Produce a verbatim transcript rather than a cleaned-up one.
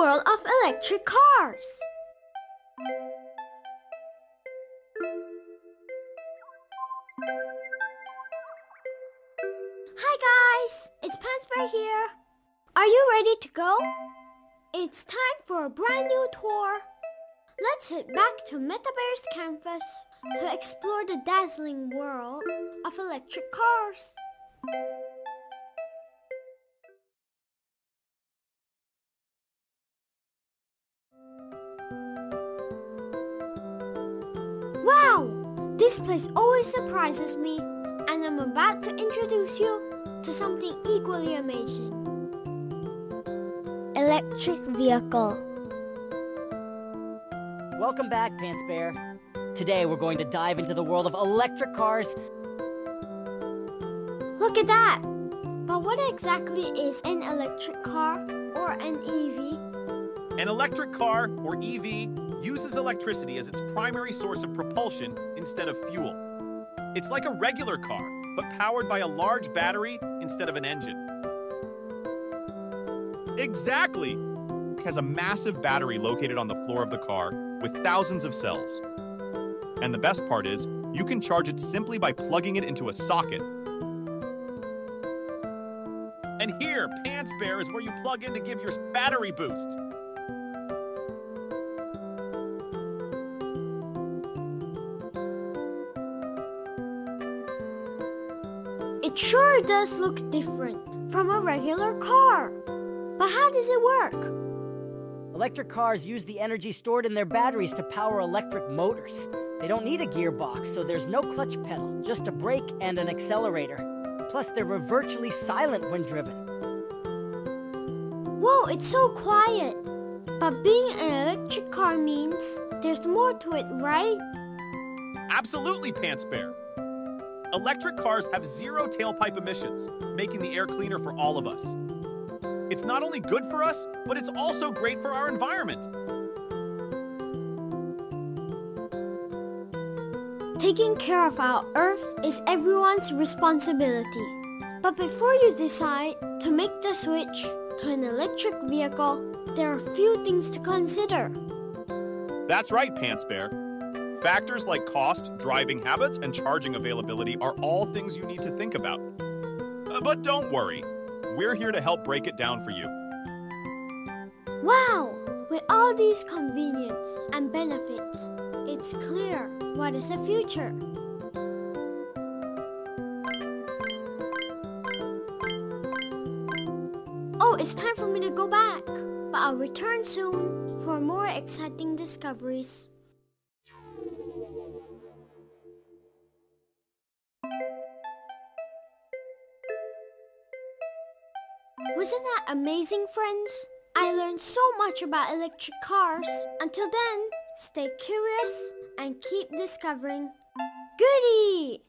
world of electric cars. Hi guys, it's Pants Bear here. Are you ready to go? It's time for a brand new tour. Let's head back to Meta Bears Campus to explore the dazzling world of electric cars. This place always surprises me, and I'm about to introduce you to something equally amazing. Electric vehicle. Welcome back, Pants Bear. Today we're going to dive into the world of electric cars. Look at that! But what exactly is an electric car or an E V? An electric car or E V uses electricity as its primary source of propulsion instead of fuel. It's like a regular car, but powered by a large battery instead of an engine. Exactly! It has a massive battery located on the floor of the car with thousands of cells. And the best part is, you can charge it simply by plugging it into a socket. And here, Pants Bear, is where you plug in to give your battery boost. It sure does look different from a regular car. But how does it work? Electric cars use the energy stored in their batteries to power electric motors. They don't need a gearbox, so there's no clutch pedal, just a brake and an accelerator. Plus, they're virtually silent when driven. Whoa, it's so quiet. But being an electric car means there's more to it, right? Absolutely, Pants Bear. Electric cars have zero tailpipe emissions, making the air cleaner for all of us. It's not only good for us, but it's also great for our environment. Taking care of our Earth is everyone's responsibility. But before you decide to make the switch to an electric vehicle, there are a few things to consider. That's right, Pants Bear. Factors like cost, driving habits, and charging availability are all things you need to think about. But don't worry, we're here to help break it down for you. Wow! With all these convenience and benefits, it's clear what is the future. Oh, it's time for me to go back, but I'll return soon for more exciting discoveries. Wasn't that amazing, friends? I learned so much about electric cars. Until then, stay curious and keep discovering. Goodie!